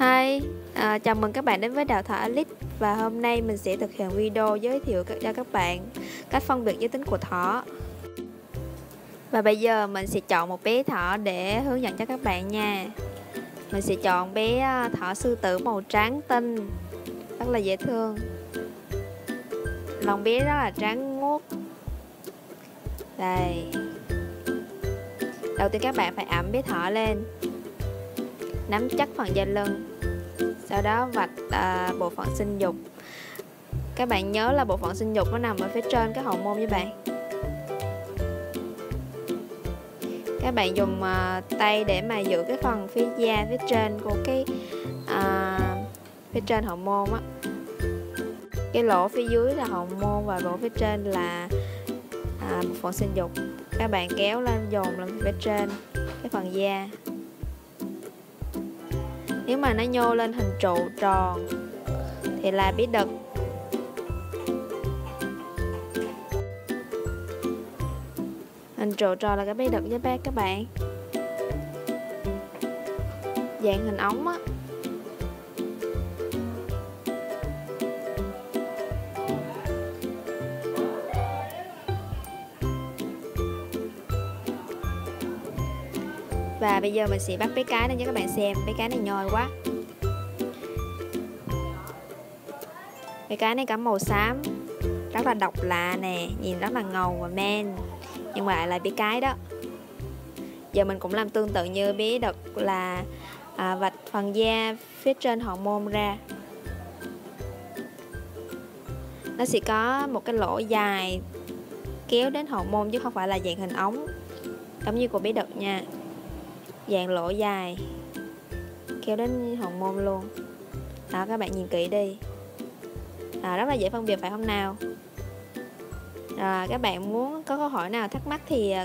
Hi, chào mừng các bạn đến với Đào Thọ Alice. Và hôm nay mình sẽ thực hiện video giới thiệu cho các bạn cách phân biệt giới tính của thỏ. Và bây giờ mình sẽ chọn một bé thỏ để hướng dẫn cho các bạn nha. Mình sẽ chọn bé thỏ sư tử màu trắng tinh, rất là dễ thương. Lòng bé rất là trắng muốt. Đây. Đầu tiên các bạn phải ẵm bé thỏ lên, nắm chắc phần da lưng, sau đó vạch bộ phận sinh dục. Các bạn nhớ là bộ phận sinh dục nó nằm ở phía trên cái hậu môn với bạn. Các bạn dùng tay để mà giữ cái phần phía da phía trên của cái phía trên hậu môn á. Cái lỗ phía dưới là hậu môn và lỗ phía trên là bộ phận sinh dục. Các bạn kéo lên, dồn lên phía trên cái phần da. Nếu mà nó nhô lên hình trụ tròn thì là bé đực. Hình trụ tròn là cái bé đực với bé các bạn. Dạng hình ống á. Và bây giờ mình sẽ bắt bé cái lên cho các bạn xem. Bé cái này nhoi quá. Bé cái này cắm màu xám, rất là độc lạ nè, nhìn rất là ngầu và men, nhưng mà lại bé cái đó. Giờ mình cũng làm tương tự như bé đực là vạch phần da phía trên hậu môn ra. Nó sẽ có một cái lỗ dài kéo đến hậu môn chứ không phải là dạng hình ống giống như của bé đực nha. Dạng lỗ dài kéo đến hậu môn luôn đó, các bạn nhìn kỹ đi. Rất là dễ phân biệt phải không nào? Các bạn muốn có câu hỏi nào thắc mắc thì